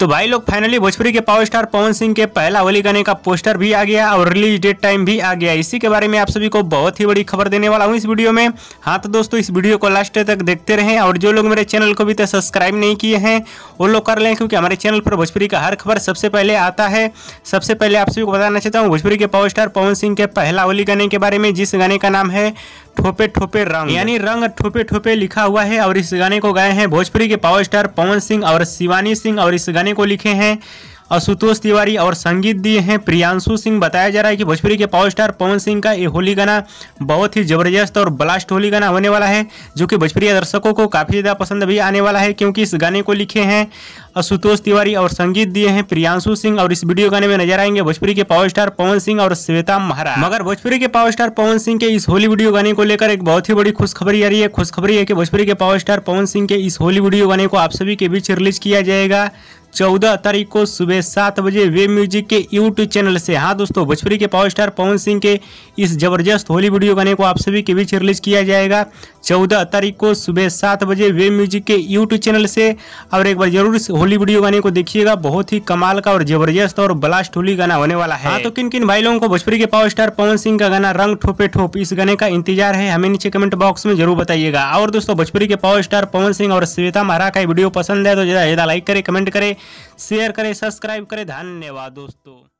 तो भाई लोग फाइनली भोजपुरी के पावर स्टार पवन सिंह के पहला होली गाने का पोस्टर भी आ गया और रिलीज डेट टाइम भी आ गया। इसी के बारे में आप सभी को बहुत ही बड़ी खबर देने वाला हूं इस वीडियो में। हाँ तो दोस्तों, इस वीडियो को लास्ट तक देखते रहें और जो लोग मेरे चैनल को भी तो सब्सक्राइब नहीं किए हैं वो लोग कर लें, क्योंकि हमारे चैनल पर भोजपुरी का हर खबर सबसे पहले आता है। सबसे पहले आप सभी को बताना चाहता हूँ भोजपुरी के पावर स्टार पवन सिंह के पहला होली गाने के बारे में, जिस गाने का नाम है ठोपे ठोपे रंग, यानी रंग ठोपे ठोपे लिखा हुआ है। और इस गाने को गाए हैं भोजपुरी के पावर स्टार पवन सिंह और शिवानी सिंह, और इस गाने को लिखे हैं आशुतोष तिवारी और संगीत दिए हैं प्रियांशु सिंह। बताया जा रहा है कि भोजपुरी के पावर स्टार पवन सिंह का ये होली गाना बहुत ही ज़बरदस्त और ब्लास्ट होली गाना होने वाला है, जो कि भोजपुरी दर्शकों को काफ़ी ज़्यादा पसंद भी आने वाला है, क्योंकि इस गाने को लिखे हैं आशुतोष तिवारी और संगीत दिए हैं प्रियांशु सिंह। और इस वीडियो गाने में नजर आएंगे भोजपुरी के पावर स्टार पवन सिंह और श्वेता महाराज। मगर भोजपुरी के पावर स्टार पवन सिंह के इस होली वीडियो गाने को लेकर एक बहुत ही बड़ी खुशखबरी आ रही है। खुशखबरी है कि भोजपुरी के पावर स्टार पवन सिंह के इस होली वीडियो गाने को आप सभी के बीच रिलीज किया जाएगा 14 तारीख को सुबह 7 बजे वे म्यूजिक के यूट्यूब चैनल से। हाँ दोस्तों, भोजपुरी के पावर स्टार पवन सिंह के इस जबरदस्त होली वीडियो गाने को आप सभी के बीच रिलीज किया जाएगा 14 तारीख को सुबह 7 बजे वे म्यूजिक के यूट्यूब चैनल से। और एक बार जरूर इस होली वीडियो गाने को देखिएगा, बहुत ही कमाल का और जबरदस्त और ब्लास्ट होली गाना होने वाला है। हाँ तो किन किन भाई लोगों को भोजपुरी के पावर स्टार पवन सिंह का गाना रंग ठोपे ठोपे इस गाने का इंतजार है, हमें नीचे कमेंट बॉक्स में जरूर बताइएगा। और दोस्तों, भोजपुरी के पावर स्टार पवन सिंह और श्वेता महाराज का वीडियो पसंद है तो ज्यादा लाइक करें, कमेंट करें, शेयर करें, सब्सक्राइब करें। धन्यवाद दोस्तों।